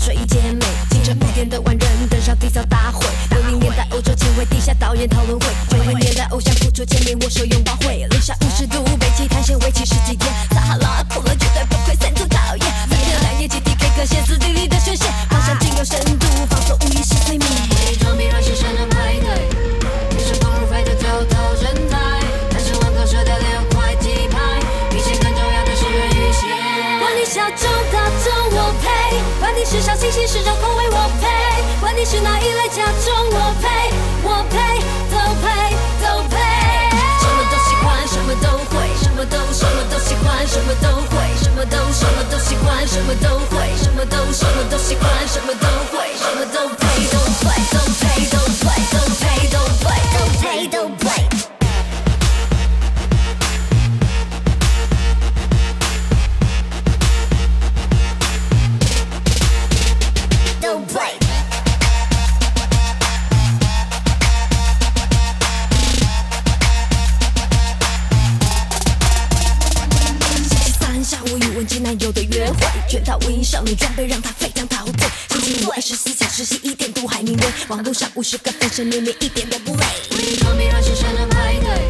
睡衣姐美，清晨5点的万人登上缔造大会。60年代欧洲前卫地下导演讨论会，90年代偶像复出签名握手拥抱会，零下50度北极探险为期10几天，撒哈拉苦了绝对不愧三足导演，3天2夜集体 K 歌，歇斯底里的宣泄，放上精油深度，放松无疑是催眠。伪装迷让现实能排队，你是空入非的头头身材，但是网购射雕连环击拍，比钱更重要的是遇险。管你小众大众我配，管你是小清新是种口味我配，管你是哪一类假装我配，我配都配都配。 什么都喜欢，什么都会，什么都喜欢，什么都会，什么都什么都喜欢，什么都会，什么都什么都喜欢，什么都会，什么都配，都配，都配，都配，都配。 全套无印少女装备让她飞，让她后退。星期五24小时11点都还明媚，网路上50个分身，年年一点都不累。伪装迷让现实能排队。